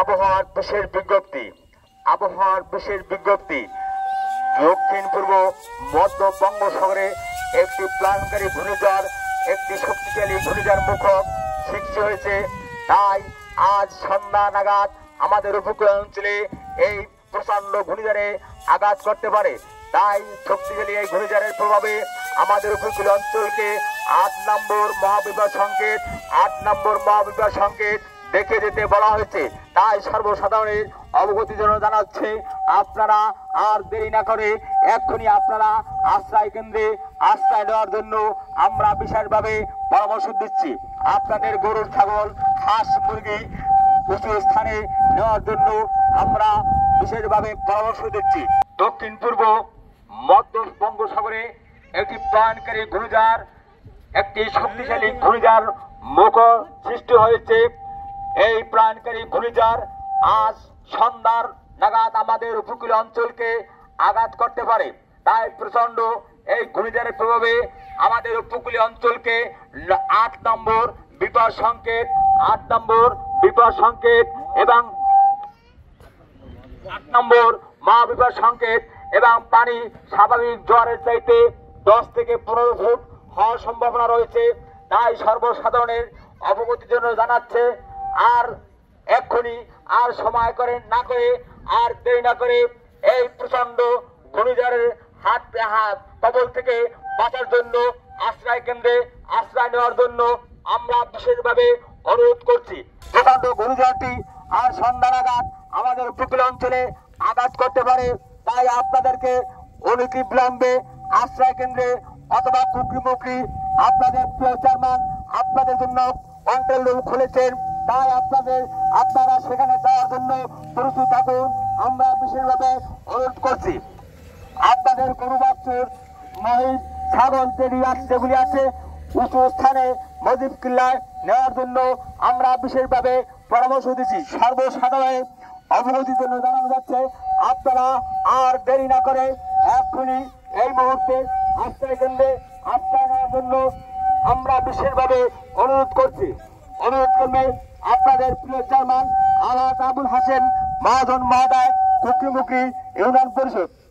আবহাওয়ার বিশেষ বিজ্ঞপ্তি। আবহাওয়ার বিশেষ বিজ্ঞপ্তি, দক্ষিণ পূর্ব মধ্য বঙ্গোপসাগরে একটি প্লাবনকারী ঘূর্ণিঝড়, একটি শক্তিশালী ঘূর্ণিঝড় মুখক সৃষ্টি হয়েছে। তাই আজ সন্ধ্যা নাগাদ আমাদের উপকূলীয় অঞ্চলে এই প্রচণ্ড ঘূর্ণিঝড়ে আঘাত করতে পারে। তাই শক্তিশালী এই ঘূর্ণিঝড়ের প্রভাবে আমাদের উপকূলীয় অঞ্চলকে ৮ নম্বর মহাবিপদ সংকেত ৮ নম্বর মহাবিপদ সংকেত দেখে যেতে বলা হয়েছে। তাই সর্বসাধারণের অবগতির জন্য জানাচ্ছি, আপনারা আর দেরি না করে এক্ষুনি আপনারা আশ্রয় কেন্দ্রে আশ্রয় নেওয়ার জন্য আমরা বিশেষভাবে পরামর্শ দিচ্ছি। আপনাদের গরুর, ছাগল, হাঁস, মুরগি উঁচু স্থানে নেওয়ার জন্য আমরা বিশেষভাবে পরামর্শ দিচ্ছি। দক্ষিণ পূর্ব মধ্য বঙ্গোপসাগরে একটি প্রাণকারী ঘূর্ণিঝড়, একটি শক্তিশালী ঘূর্ণিঝড় মুখ সৃষ্টি হয়েছে। এই প্রাণকারী ঘূর্ণিঝড় আজ সন্ধ্যার নাগাদ আমাদের উপকূলীয় অঞ্চলকে আঘাত করতে পারে। তাই প্রচণ্ড এই ঘূর্ণিঝড়ের প্রভাবে আমাদের উপকূলীয় অঞ্চলকে ৮ নম্বর বিপদ সংকেত ৮ নম্বর বিপদ সংকেত এবং ৮ নম্বর মহাবিপদ সংকেত এবং পানি স্বাভাবিক জোয়ারের চাইতে 10 থেকে 15 ফুট হওয়ার সম্ভাবনা রয়েছে। তাই সর্বসাধারণের অবগতির জন্য জানাচ্ছে, আর এক্ষুনি আর সময় করে না করে আর দেরি না করে এই প্রচণ্ড ঘূর্ণিঝড়ের কবল থেকে বাঁচার জন্য আশ্রয় কেন্দ্রে আশ্রয় নেওয়ার জন্য আমরা বিশেষভাবে অনুরোধ করছি। প্রচণ্ড ঘূর্ণিঝড়টি আর সন্ধ্যা নাগাদ আমাদের উপকূলীয় অঞ্চলে আঘাত করতে পারে। তাই আপনাদেরকে অনতি বিলম্বে আশ্রয় কেন্দ্রে অথবা কুকরি মুকরি আপনাদের প্রিয় চেয়ারম্যান আপনাদের জন্য কন্ট্রোল রুম খুলেছেন। তাই আপনারা সেখানে যাওয়ার জন্য প্রস্তুত থাকুন, আমরা বিশেষভাবে অনুরোধ করছি। আপনাদের গরু, বাছুর, মহিষ, ছাগল যেগুলি আছে উঁচু স্থানে মজিব কিল্লায় নেওয়ার জন্য আমরা বিশেষভাবে পরামর্শ দিচ্ছি। সর্বসাধারণের অবগতির জন্য জানানো যাচ্ছে, আপনারা আর দেরি না করে এক্ষুনি এই মুহূর্তে আশ্রয় কেন্দ্রে আশ্রয় নেওয়ার জন্য আমরা বিশেষভাবে অনুরোধ করছি। অনুরোধ করবে আপনাদের প্রিয় চেয়ারম্যান আবুল হাসেম মহাজন মহোদয়, কুকরিমুকরি ইউনিয়ন পরিষদ।